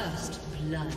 First blood.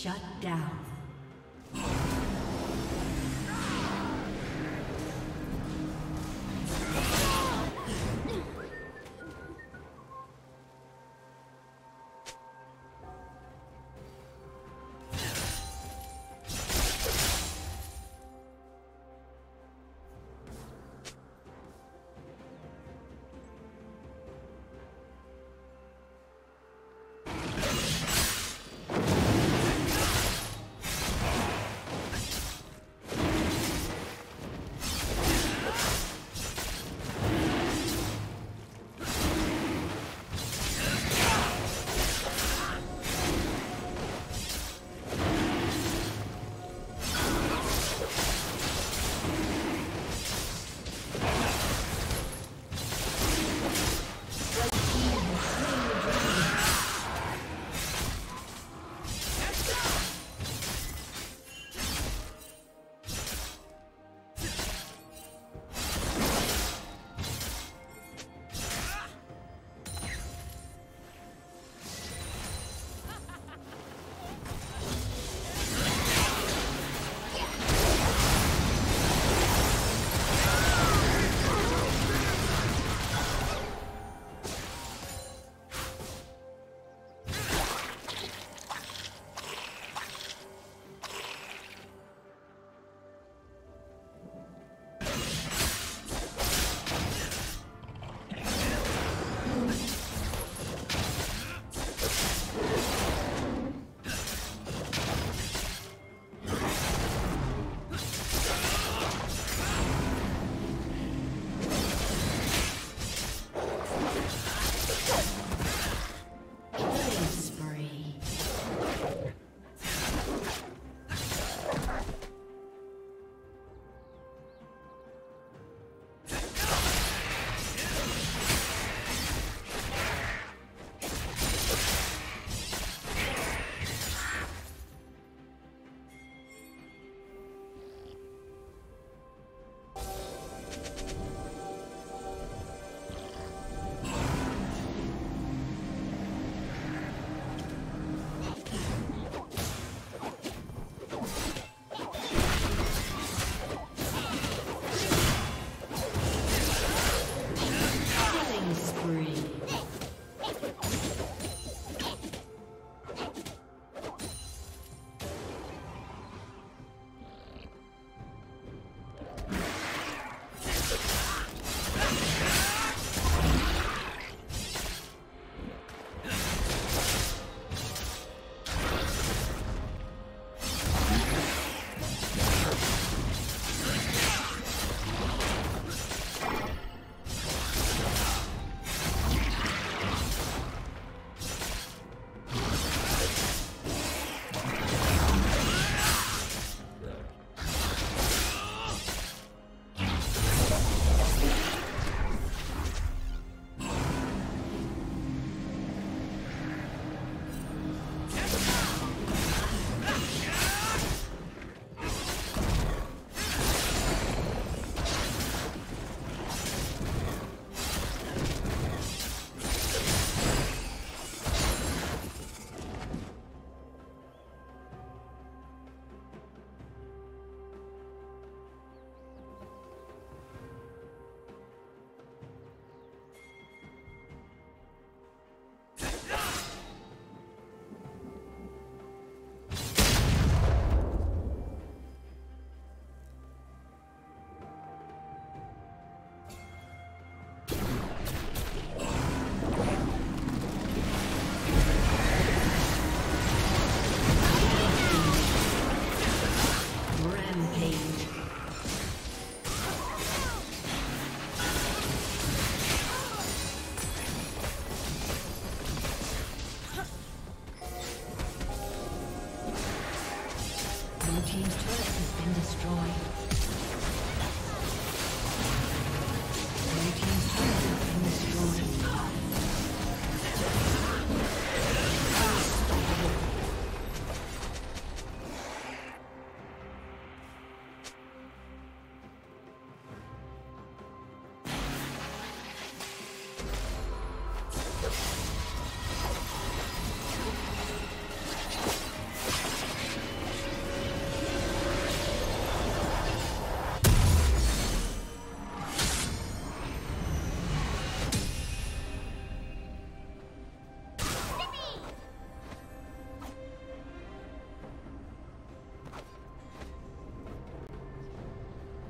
Shut down.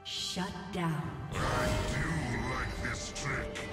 Shut down. I do like this trick.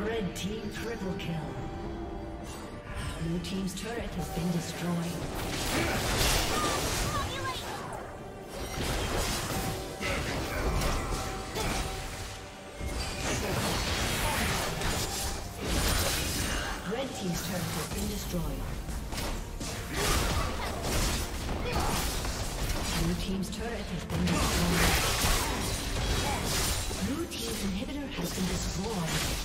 Red team triple kill. Blue team's turret has been destroyed. Red team's turret has been destroyed. Blue team's turret has been destroyed. Blue team's inhibitor has been destroyed.